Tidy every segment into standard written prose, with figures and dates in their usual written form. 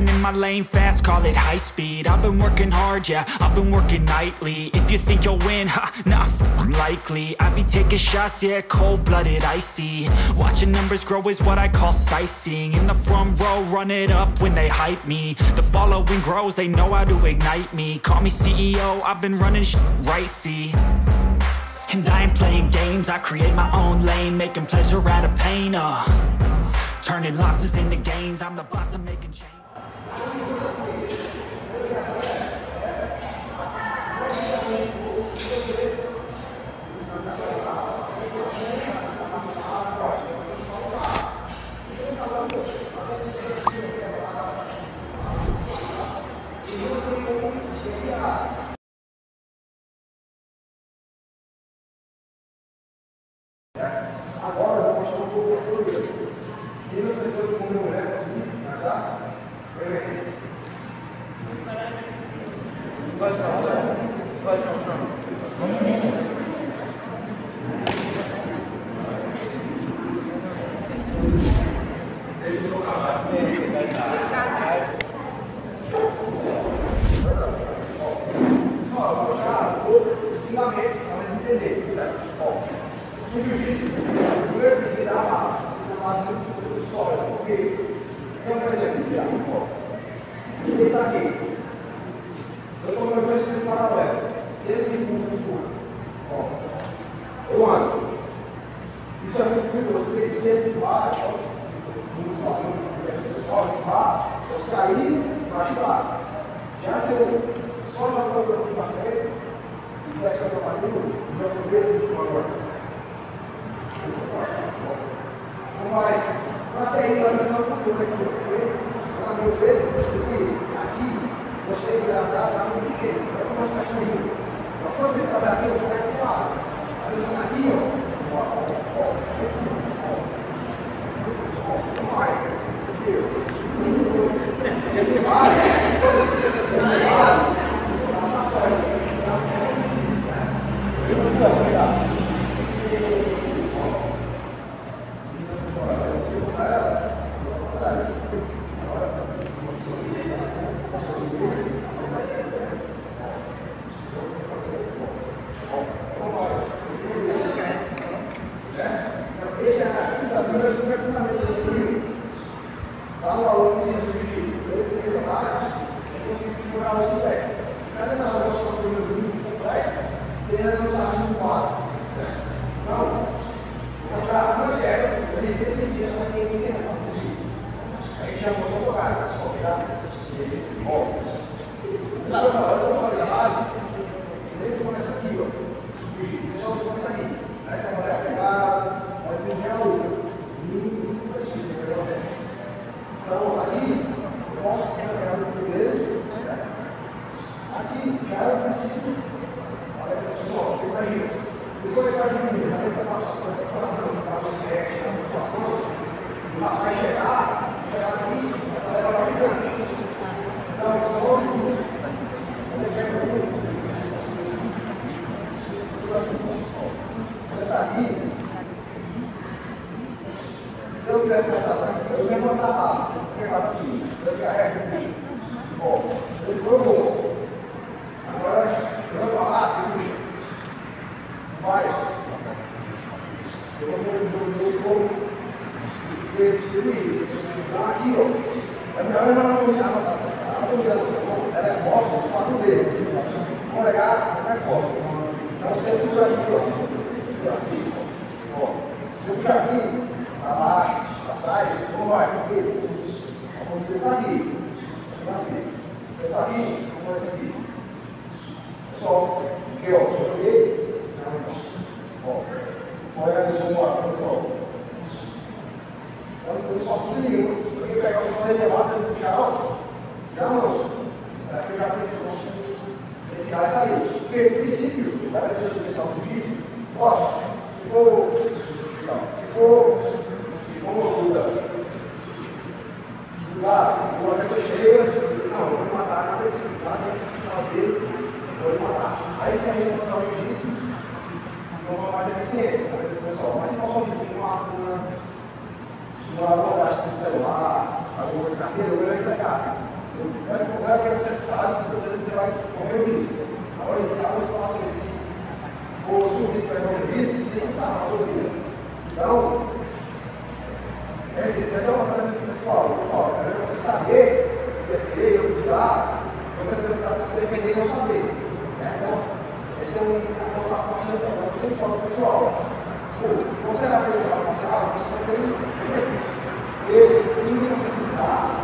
racing in my lane fast, call it high speed. I've been working hard, yeah, I've been working nightly. If you think you'll win, ha, nah, likely. I be taking shots, yeah, cold-blooded, icy. Watching numbers grow is what I call sightseeing. In the front row, run it up when they hype me. The following grows, they know how to ignite me. Call me CEO, I've been running shit right, see. And I ain't playing games, I create my own lane, making pleasure out of pain, turning losses into gains, I'm the boss, I'm making change. Agora eu estou com o futuro. E as pessoas com o mulher, tá? Vai, o jiu-jitsu, eu ia precisar da base do solo, porque eu não preciso tirar um pouco. Se ele está aqui, eu estou com meus dois pés paralelos, sendo de um quando. Isso é muito curioso, porque sempre de baixo, vamos passando de solo de baixo, os caíram embaixo de baixo. Já se eu só jogar o meu para frente, e vai ser o meu marido, já estou mesmo de agora. Mas, até aí, nós não procuramos aqui, porque, lá mil vezes, distribuir aqui, você engradar, lá no pequeno, é como nós fazemos juntos. Uma coisa que fazer aqui, eu vou fazer com o lado. Mas eu vou aqui, uma abordagem de celular, alguma coisa de carteira, eu vou entregar. Não é para um lugar que você sabe que muitas vezes você vai correr o risco. Na hora de dar um espaço nesse fosso, que vai correr o risco, você não está mais ouvindo. Então, essa é uma ferramenta principal. É você saber se defender, usar, você precisar se defender e não saber. Certo? Essa é uma situação que eu sempre falo para o pessoal. Você na precisão passada, você tem benefícios. Porque se um dia você precisar,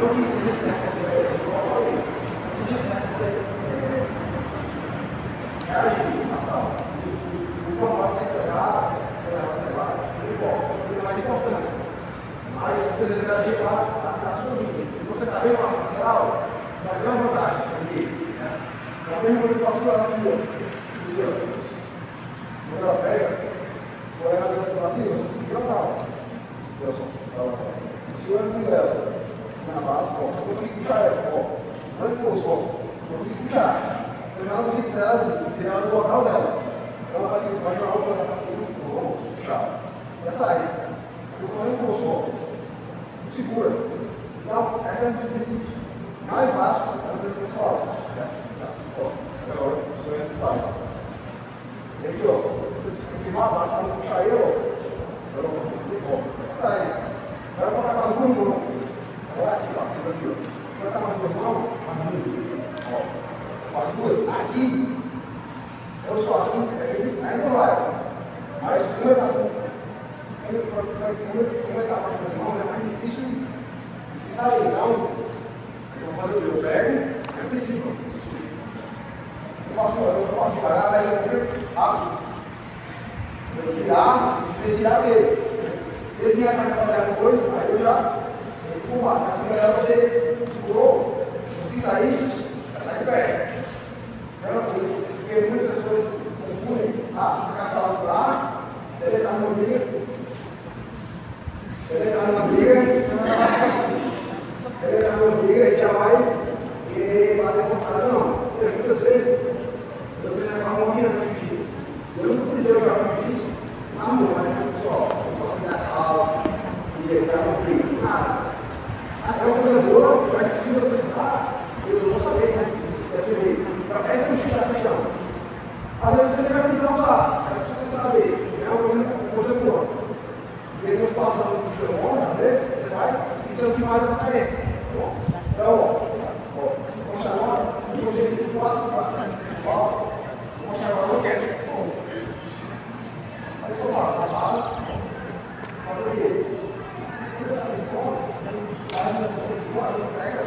não que seja certo, você vai fazer, não seja certo, você reagir, passar. O normal que você entregar, você vai reservar, não importa, é mais importante. Mas você deseja gerar a sua vida. Você saber uma parcial, você vai ter uma vantagem sobre ele. É a mesma coisa que eu faço para o outro. Quando ela pega, o colega dela fala assim, você quer uma base? Eu só falo, o senhor é com ela, na base, ó, eu consigo puxar ela, ó, antes for só, eu consigo puxar, eu já não consigo tirar ela do local dela, então ela vai jogar o colega para cima, vou puxar, já sai, eu falo, antes for só, segura, então essa é a princípio mais básico para o meu pessoal, agora o senhor é que faz. E aqui, ó, se confirmar abaixo, quando eu puxar ele, ó, eu não vou conseguir, ó, sai. Agora eu vou botar mais no meu mão. Agora aqui, ó, você vai aqui, ó. Se botar mais no meu mão, mais no meu, ó. Com as duas, aqui, eu sou assim, ainda vai. Mas como ele tá com as minhas mãos, é mais difícil de sair. Então, eu vou fazer o meu pé, é o princípio. Eu faço parar, mas eu vou ver. Eu vou tirar e desvencilhar dele. Se ele vier para fazer alguma coisa, aí eu já vou pular. Mas como ela você segurou, consegui sair, vai sair de perto. Porque muitas pessoas confundem, acham que caçar o lá, se ele entrar numa briga, a gente já vai querer bater com o cara, não. Porque muitas vezes eu tenho que levar uma mina. Eu não precisei jogar muito disso na rua, né? Mas, pessoal, eu vou assim na sala e eu dar um brilho, nada. É uma coisa boa, mas se eu precisar, eu não vou saber, né? Se defender. Então, essa é o chute da questão. Às vezes você vai precisar usar, mas se você saber, é uma coisa boa. E uma situação que eu moro, às vezes, você vai, isso é o que faz a diferença. Então, ó, vamos agora, de um jeito de 4x4, pessoal, vamos agora no catch. A base, fazer o quê? Se ele está sem fome, faz uma coisa de fora, ele pega,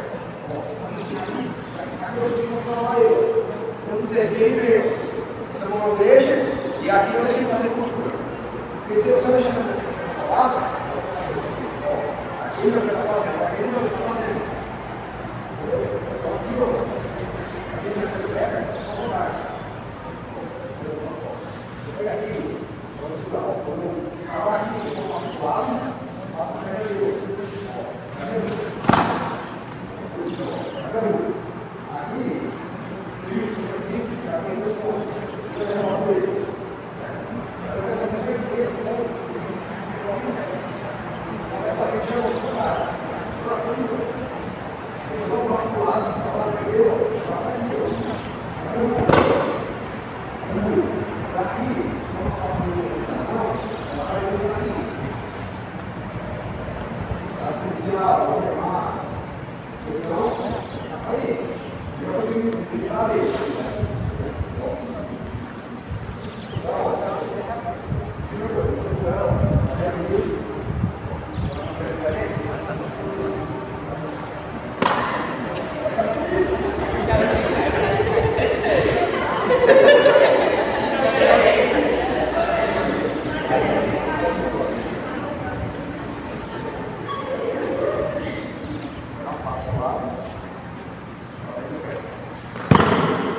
vai ficar todo mundo controlar ele. Quando você vê, essa mão não deixa, e aqui não deixa ele fazer costura. Porque se eu só deixar essa mão controlada, aqui não está fazendo, aqui não está fazendo. Aqui, ó, aqui já fez pega, só vontade. Vou pegar aqui. Agora aqui eu vou para o lado, aqui, justo, já tem dois pontos, eu vou levar o dedo. Essa aqui já vou soltar. Eu vou para o lado, aqui, vamos passar a ela vai fazer aqui. Ela tem que tirar, ela vai queimar. Então, vai sair. Você vai conseguir tirar dele. Então, você for ela, ela vai sair. Ela é diferente. Thank you.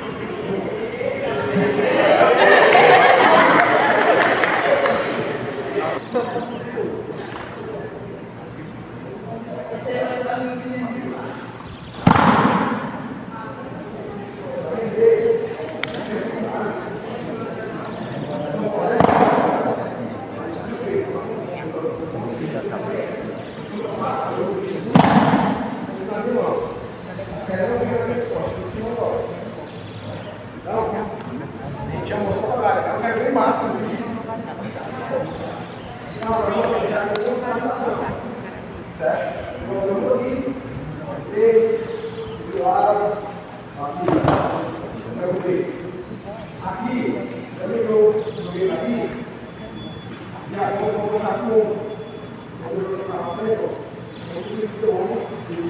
massa, né? Não, nós vamos fazer a personalização. Certo? Então, eu aqui, entrei, do lado, aqui, aqui, também eu joguei aqui, e agora eu vou colocar com o outro na nossa negócio. Eu preciso que eu amo aqui, aqui.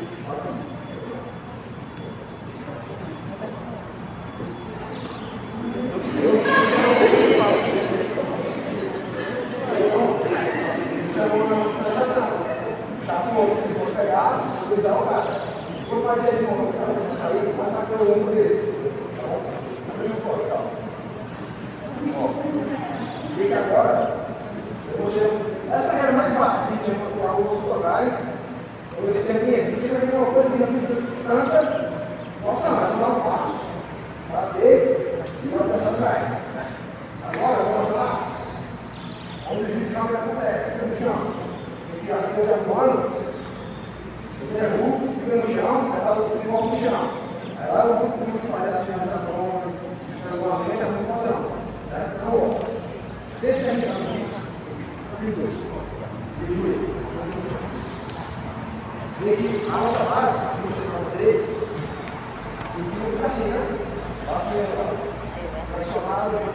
Agora, os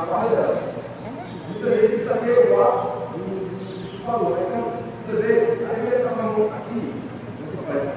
na barra dela. Muitas vezes tem que saber o ato do que falou. Então, muitas vezes, aí eu ia com a mão aqui. Eu falei,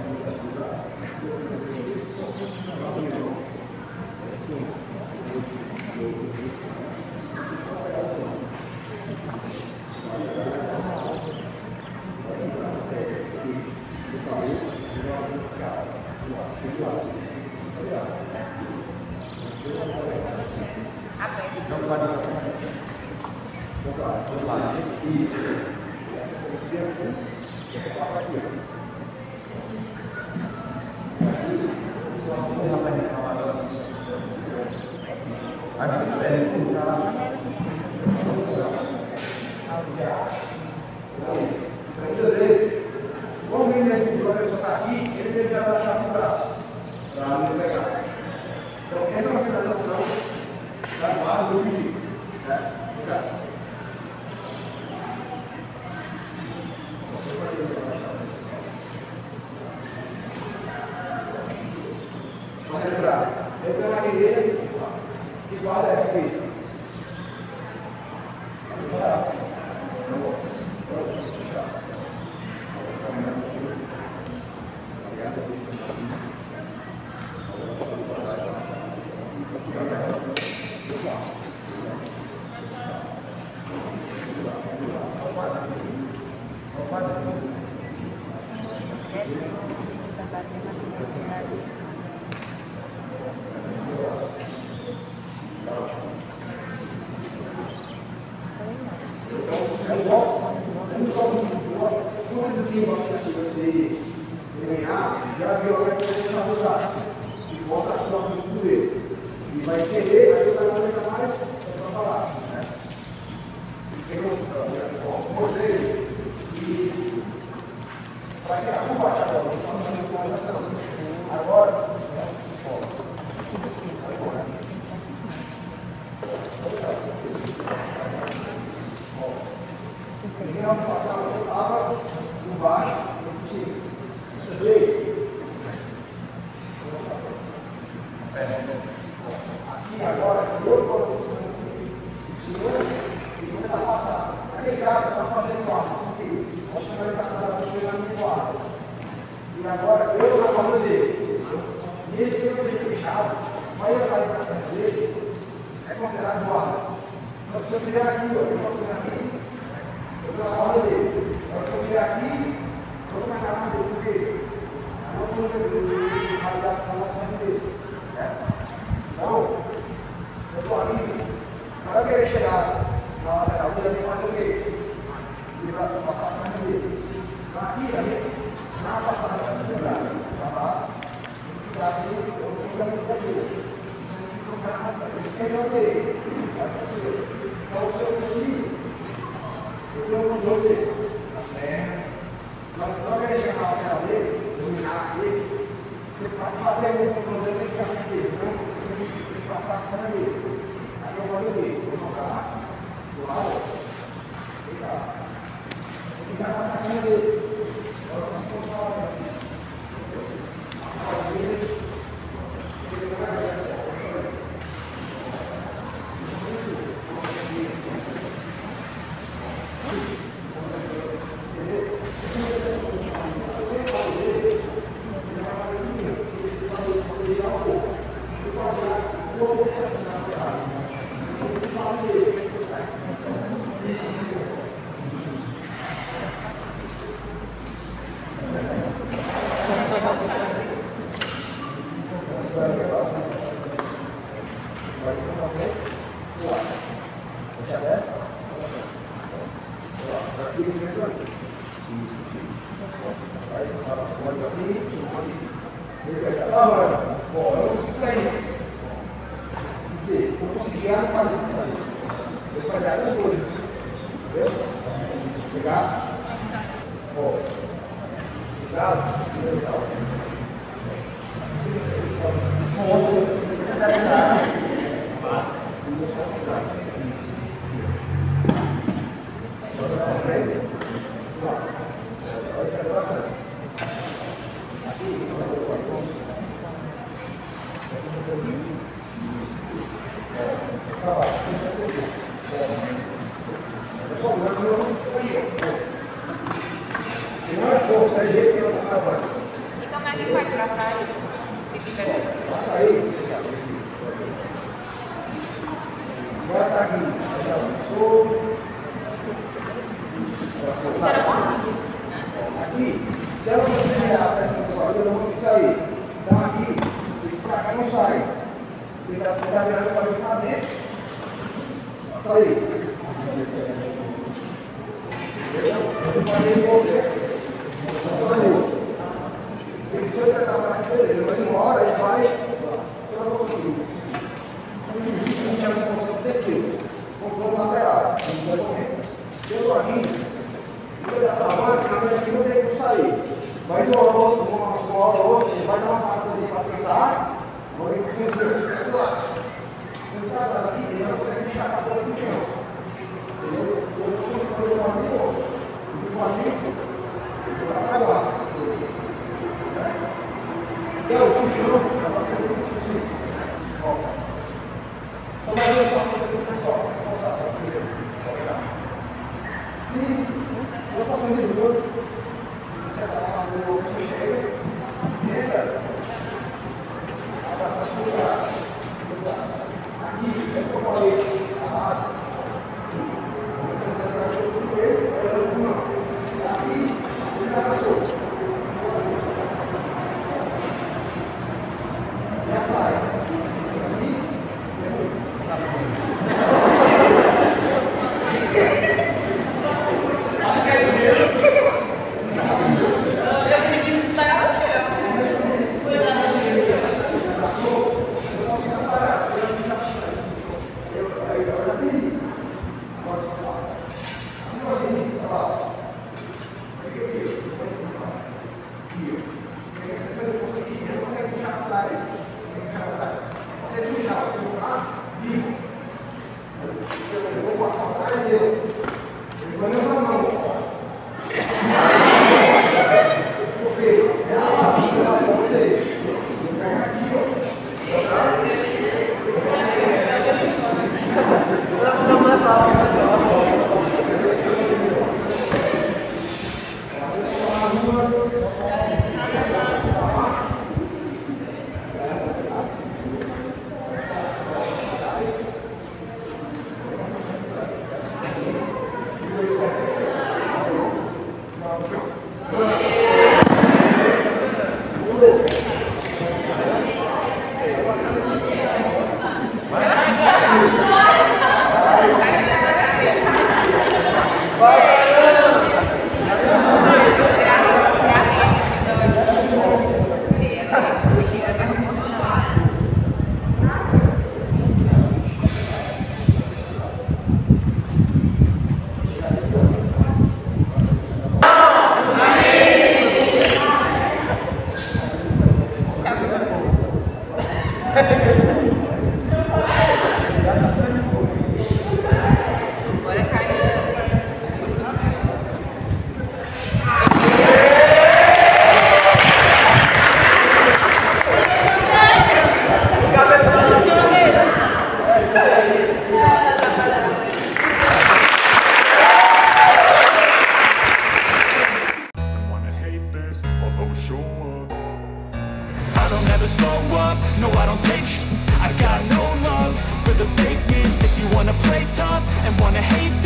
Wanna play tough and wanna hate